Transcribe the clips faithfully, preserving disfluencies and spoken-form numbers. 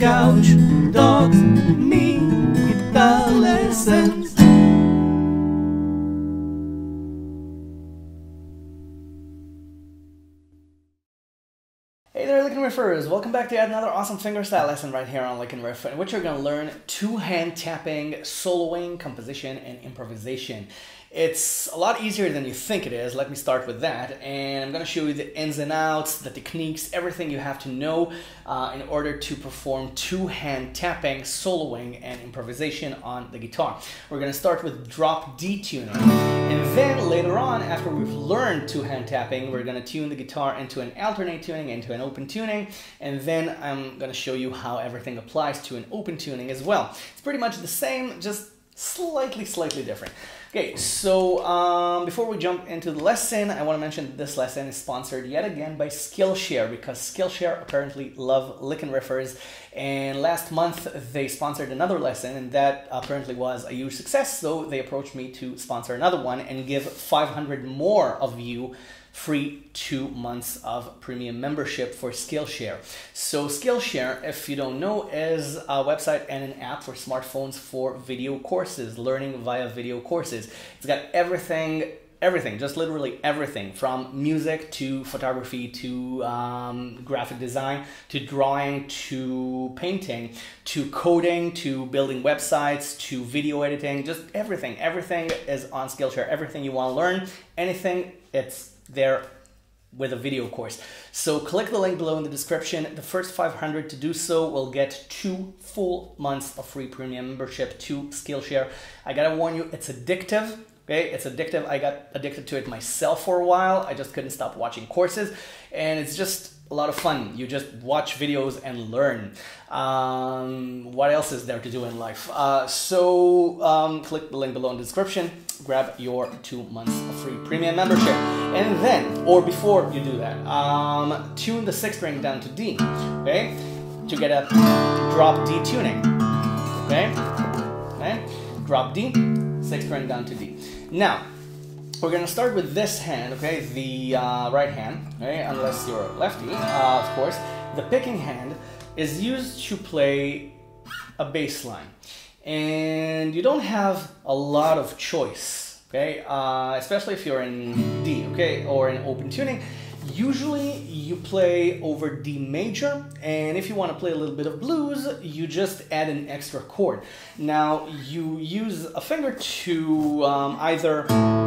couch dot me guitar lessons. Hey there, LickNRiffers! Welcome back to yet another awesome fingerstyle lesson right here on LickNRiff, in which you're going to learn two-hand tapping, soloing, composition, and improvisation. It's a lot easier than you think it is, let me start with that, and I'm going to show you the ins and outs, the techniques, everything you have to know uh, in order to perform two-hand tapping, soloing, and improvisation on the guitar. We're going to start with drop D tuning, and then later on, after we've learned two-hand tapping, we're going to tune the guitar into an alternate tuning, into an open tuning, and then I'm going to show you how everything applies to an open tuning as well. It's pretty much the same, just slightly, slightly different. Okay, so um, before we jump into the lesson, I want to mention that this lesson is sponsored yet again by Skillshare, because Skillshare apparently love LickNRiffers, and last month they sponsored another lesson, and that apparently was a huge success, so they approached me to sponsor another one and give five hundred more of you free two months of premium membership for Skillshare. So Skillshare, if you don't know, is a website and an app for smartphones for video courses, learning via video courses. It's got everything, everything, just literally everything, from music to photography to um, graphic design to drawing to painting to coding to building websites to video editing, just everything. Everything is on Skillshare. Everything you want to learn, anything, it's there with a video course. So click the link below in the description. The first five hundred to do so will get two full months of free premium membership to Skillshare. I gotta warn you, it's addictive. Okay, it's addictive. I got addicted to it myself for a while. I just couldn't stop watching courses, and it's just a lot of fun. You just watch videos and learn. Um, what else is there to do in life? Uh, so um, click the link below in the description, grab your two months of free premium membership. And then, or before you do that, um, tune the sixth string down to D, okay? To get a drop D tuning, okay? Okay, drop D, sixth string down to D. Now, we're gonna start with this hand, okay, the uh, right hand, okay, unless you're a lefty, uh, of course. The picking hand is used to play a bass line, and you don't have a lot of choice, okay, uh, especially if you're in D, okay, or in open tuning. Usually you play over D major, and if you want to play a little bit of blues, you just add an extra chord. Now you use a finger to um, either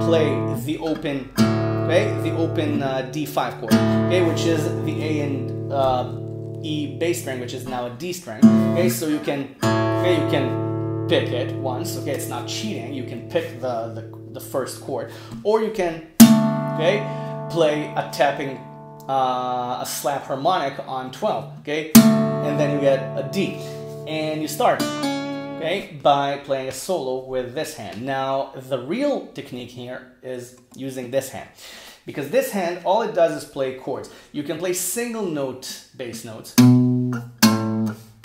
play the open, okay, the open uh, D five chord, okay, which is the A and uh, E bass string, which is now a D string. Okay, so you can, okay, you can pick it once. Okay, it's not cheating. You can pick the the, the first chord, or you can, okay, play a tapping, uh, a slap harmonic on twelve, okay, and then you get a D, and you start, okay, by playing a solo with this hand. Now the real technique here is using this hand, because this hand, all it does is play chords. You can play single note bass notes,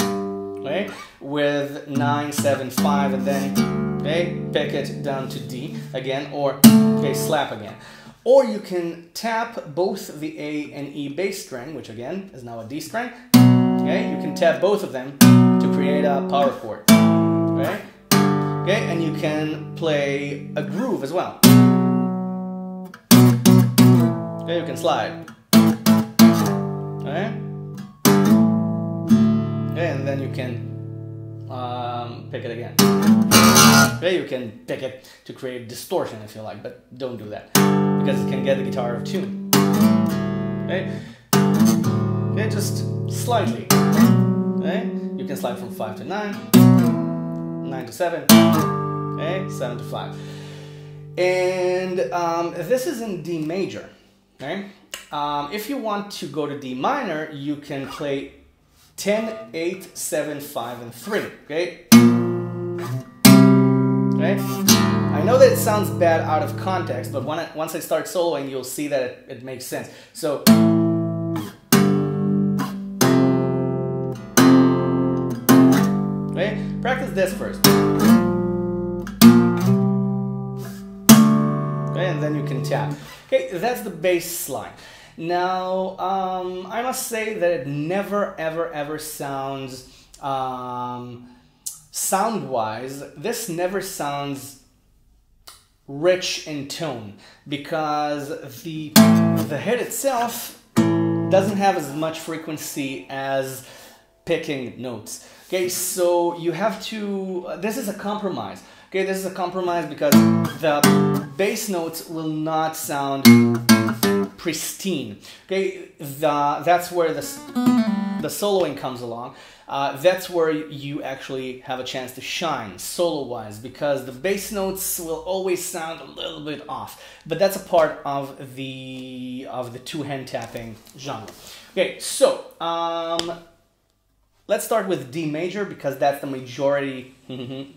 okay, with nine, seven, five, and then, okay, pick it down to D again, or, okay, slap again. Or you can tap both the A and E bass string, which again is now a D string. Okay, you can tap both of them to create a power chord. Okay, okay, and you can play a groove as well. Okay, you can slide. Okay, okay, and then you can um, pick it again. Okay, you can pick it to create distortion if you like, but don't do that, because it can get the guitar out of tune. Okay? Okay, just slightly. Okay? You can slide from five to nine, nine to seven, okay, seven to five. And um, this is in D major. Okay? Um, if you want to go to D minor, you can play ten, eight, seven, five, and three. Okay? Okay? I know that it sounds bad out of context, but when I, once I start soloing, you'll see that it, it makes sense. So, okay, practice this first. Okay, and then you can tap. Okay, that's the bass line. Now, um, I must say that it never, ever, ever sounds um, sound-wise, this never sounds rich in tone because the, the hit itself doesn't have as much frequency as picking notes. Okay, so you have to, this is a compromise. Okay, this is a compromise because the bass notes will not sound pristine. Okay, the, that's where the, the soloing comes along. Uh, that's where you actually have a chance to shine solo-wise, because the bass notes will always sound a little bit off. But that's a part of the, of the two-hand tapping genre. Okay, so um, let's start with D major, because that's the majority,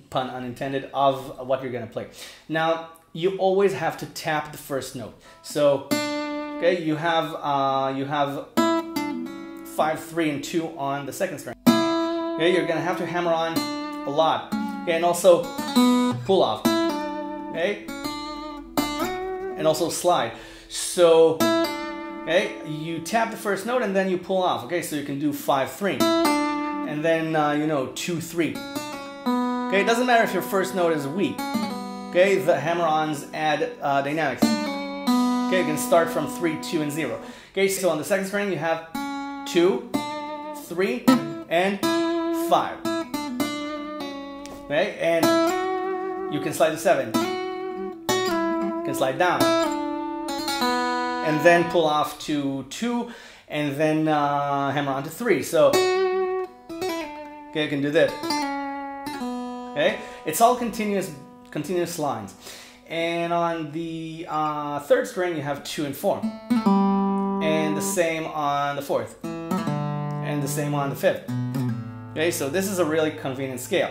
pun unintended, of what you're going to play. Now, you always have to tap the first note. So, okay, you have, uh, you have five, three, and two on the second string. Okay, you're going to have to hammer on a lot. Okay, and also pull off. Okay, and also slide. So, okay, you tap the first note and then you pull off. Okay, so you can do five, three. And then, uh, you know, two, three. Okay, it doesn't matter if your first note is weak. Okay, the hammer-ons add uh, dynamics. Okay, you can start from three, two, and zero. Okay, so on the second string you have two, three, and five. Okay, and you can slide to seven. You can slide down. And then pull off to two, and then uh, hammer on to three. So, okay, you can do this. Okay, it's all continuous, continuous lines. And on the uh, third string, you have two and four, and the same on the fourth, and the same on the fifth. Okay, so this is a really convenient scale.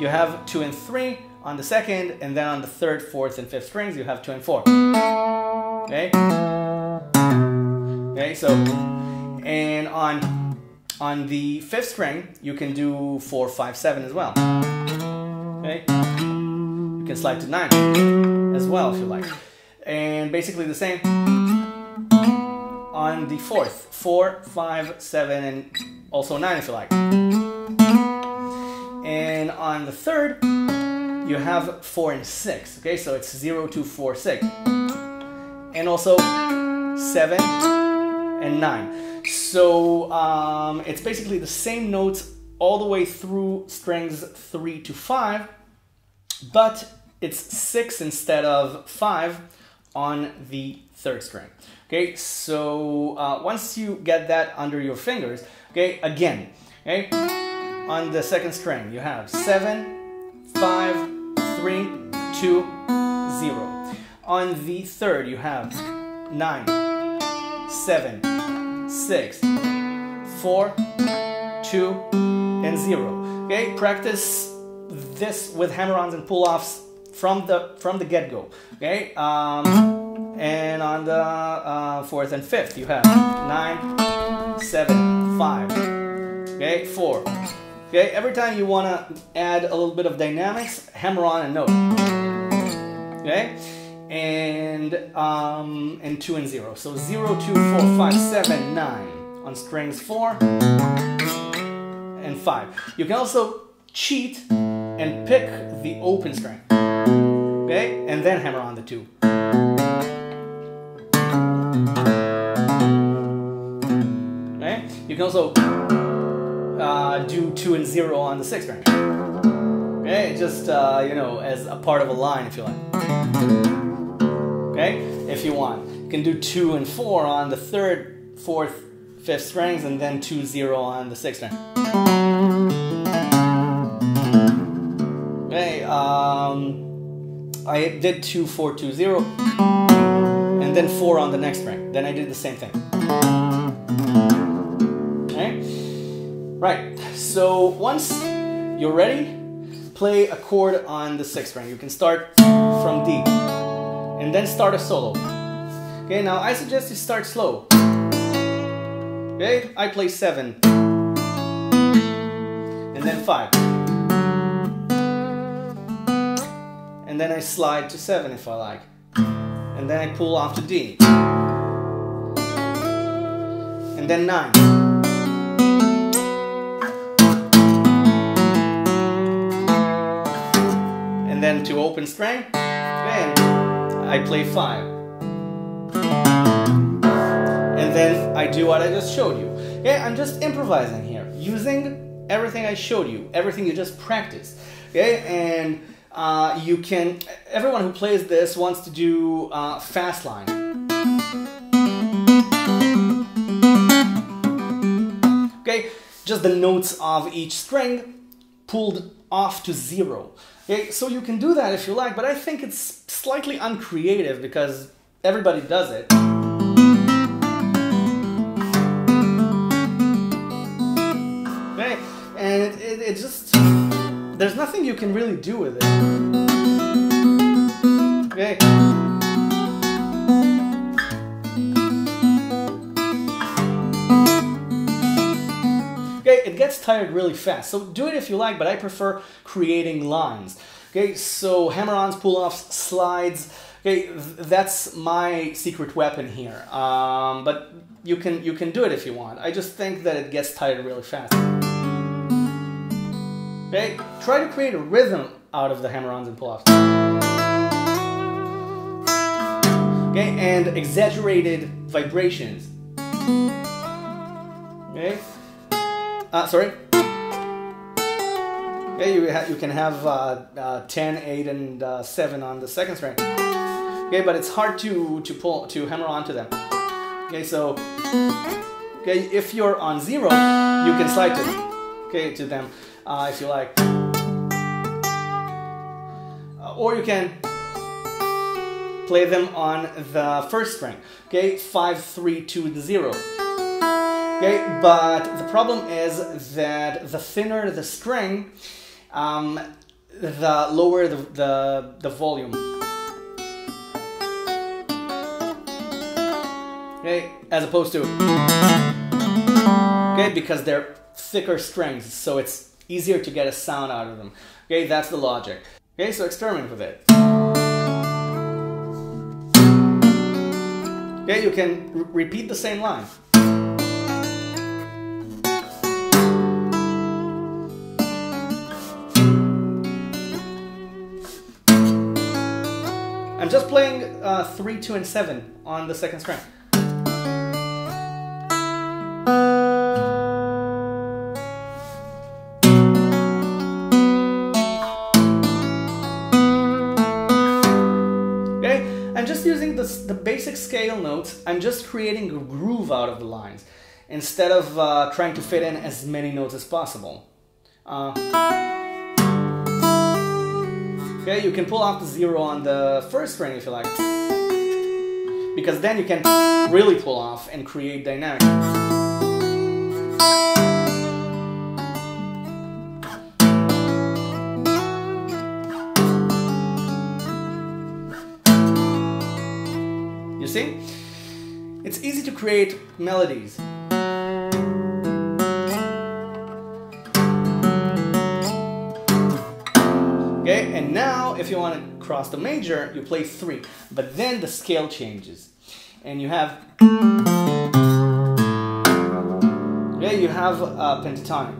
You have two and three on the second, and then on the third, fourth, and fifth strings, you have two and four. Okay. Okay, so and on. On the fifth string, you can do four, five, seven as well. Okay, you can slide to nine as well if you like, and basically the same on the fourth, four, five, seven, and also nine if you like. And on the third, you have four and six. Okay, so it's zero, two, four, six, and also seven and nine. So um, it's basically the same notes all the way through strings three to five, but it's six instead of five on the third string. Okay, so uh, once you get that under your fingers, okay, again, okay, on the second string you have seven, five, three, two, zero. On the third you have nine, seven, six, four, two, and zero. Okay, practice this with hammer-ons and pull-offs from the from the get-go. Okay, um, and on the uh, fourth and fifth, you have nine, seven, five. Okay, four. Okay, every time you want to add a little bit of dynamics, hammer on a note. Okay. And um, and two and zero. So zero, two, four, five, seven, nine on strings four and five. You can also cheat and pick the open string. Okay, and then hammer on the two. Okay, you can also uh, do two and zero on the sixth string. Okay, just uh, you know, as a part of a line, if you like. Okay, if you want, you can do two and four on the third, fourth, fifth strings, and then two, zero on the sixth string. Okay, um, I did two, four, two, zero, and then four on the next string. Then I did the same thing. Okay, right. So once you're ready, play a chord on the sixth string. You can start from D. And then start a solo. Okay, now I suggest you start slow. Okay, I play seven. And then five. And then I slide to seven if I like. And then I pull off to D. And then nine. into open string, then I play five. And then I do what I just showed you. Yeah, I'm just improvising here, using everything I showed you, everything you just practiced. Okay, and uh, you can, everyone who plays this wants to do uh, fast line. Okay, just the notes of each string pulled off to zero. Okay, so you can do that if you like, but I think it's slightly uncreative because everybody does it. Okay, and it, it, it just, there's nothing you can really do with it. Okay. It gets tired really fast, so do it if you like, but I prefer creating lines. Okay, so hammer-ons, pull-offs, slides. Okay, that's my secret weapon here. Um, but you can you can do it if you want. I just think that it gets tired really fast. Okay, try to create a rhythm out of the hammer-ons and pull-offs. Okay, and exaggerated vibrations. Okay. Uh, sorry. Yeah, you, ha you can have uh, uh, ten, eight, and uh, seven on the second string. Okay, but it's hard to to pull to hammer onto them. Okay, so okay, if you're on zero, you can slide to them. Okay, to them uh, if you like, uh, or you can play them on the first string. Okay, five, three, two, and zero. Okay, but the problem is that the thinner the string, um, the lower the, the, the volume. Okay, as opposed to... Okay, because they're thicker strings, so it's easier to get a sound out of them. Okay, that's the logic. Okay, so experiment with it. Okay, you can r- repeat the same line. I'm just playing uh, three, two, and seven on the second string. Okay, I'm just using this, the basic scale notes. I'm just creating a groove out of the lines instead of uh, trying to fit in as many notes as possible. Uh, Okay, you can pull off the zero on the first string if you like, because then you can really pull off and create dynamic. You see? It's easy to create melodies. Okay, and now if you want to cross the major, you play three, but then the scale changes, and you have okay, you have a pentatonic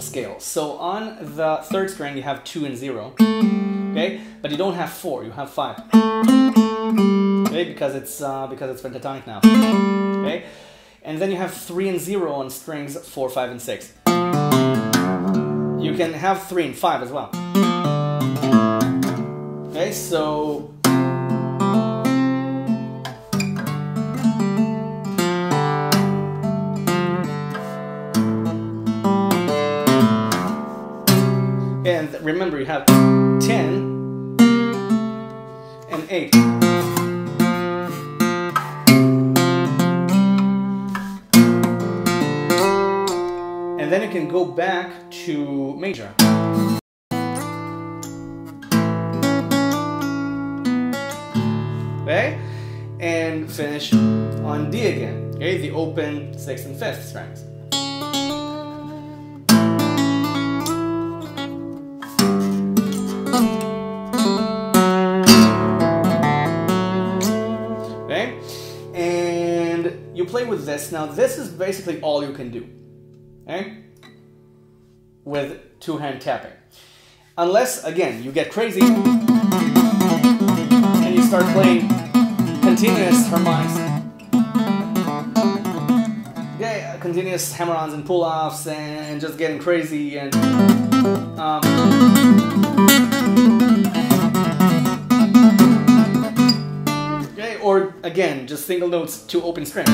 scale. So on the third string you have two and zero, okay, but you don't have four, you have five, okay, because it's uh, because it's pentatonic now, okay, and then you have three and zero on strings four, five, and six. You can have three and five as well. Okay, so and remember you have ten and eight. And then you can go back to major. Okay, and finish on D again. Okay, the open sixth and fifth strings. Okay, and you play with this. Now this is basically all you can do. Okay, with two hand tapping. Unless, again, you get crazy and you start playing continuous harmonics. Yeah, continuous hammer-ons and pull-offs and just getting crazy and... Um, okay, or, again, just single notes to open string.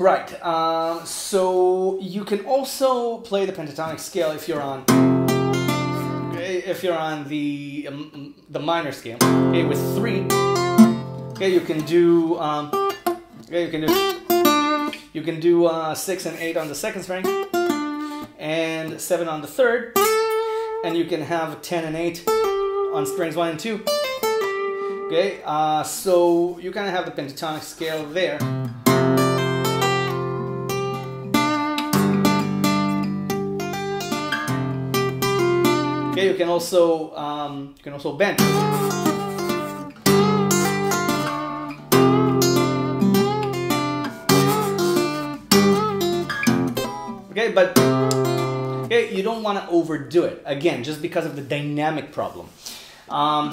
Right, uh, so you can also play the pentatonic scale if you're on if you're on the um, the minor scale. Okay, with three. Okay, you can do um, okay, you can do you can do uh, six and eight on the second string, and seven on the third, and you can have ten and eight on strings one and two. Okay, uh, so you kind of have the pentatonic scale there. You can also um, you can also bend. Okay, but okay, you don't want to overdo it again, just because of the dynamic problem. Um,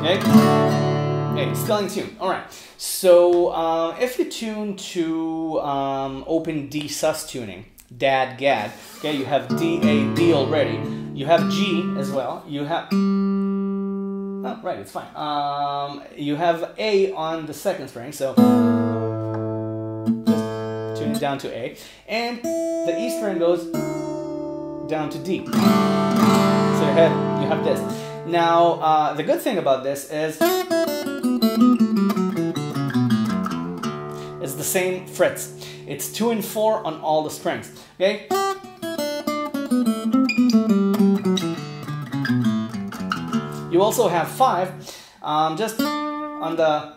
okay, okay, still in tune. All right. So uh, if you tune to um, open D sus tuning, dad gad. Okay, you have D A B already. You have G as well. You have oh, right. It's fine. Um, you have A on the second string, so just tune it down to A, and the E string goes down to D. So you have you have this. Now uh, the good thing about this is it's the same frets. It's two and four on all the strings. Okay. You also have five, um, just on the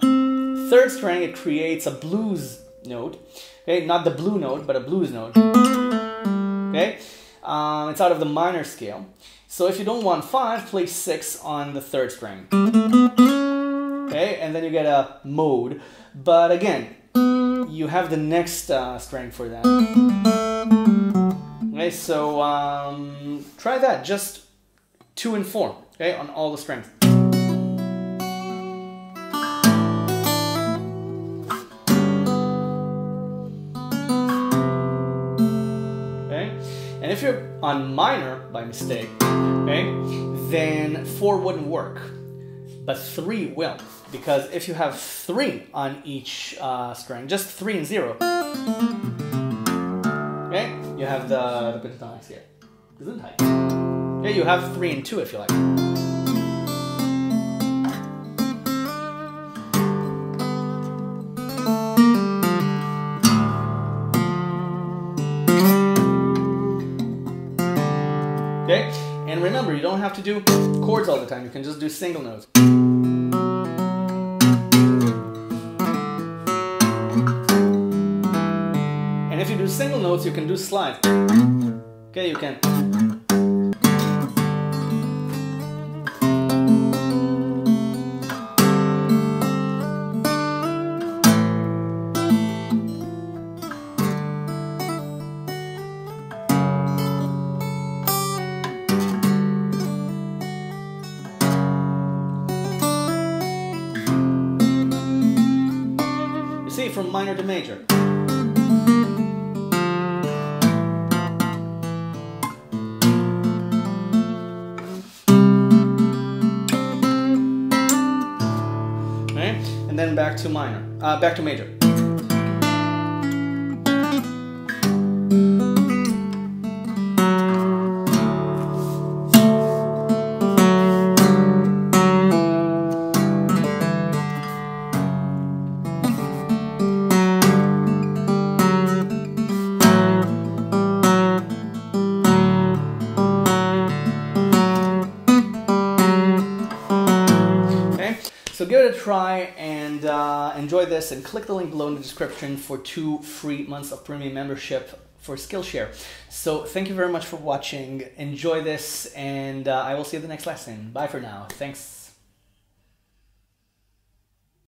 third string it creates a blues note, okay, not the blue note, but a blues note, okay, um, it's out of the minor scale, so if you don't want five, play six on the third string, okay, and then you get a mode, but again, you have the next uh, string for that, okay, so um, try that, just two and four. Okay, on all the strings. Okay, and if you're on minor by mistake, okay, then four wouldn't work, but three will, because if you have three on each uh, string, just three and zero, okay, you have the the pentatonics here. Isn't tight. Yeah, you have three and two if you like. Okay, and remember, you don't have to do chords all the time. You can just do single notes. And if you do single notes, you can do slides. Okay, you can. From minor to major. Okay, and then back to minor, uh, back to major. So give it a try and uh, enjoy this, and click the link below in the description for two free months of premium membership for Skillshare. So thank you very much for watching. Enjoy this, and uh, I will see you in the next lesson. Bye for now. Thanks.